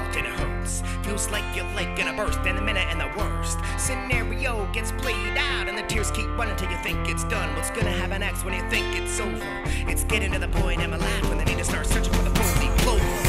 walk and it hurts. Feels like you're late gonna burst in a minute, and the worst scenario gets played out, and the tears keep running till you think it's done. What's gonna happen next when you think it's over? It's getting to the point in my life when I need to start searching for the fully clover.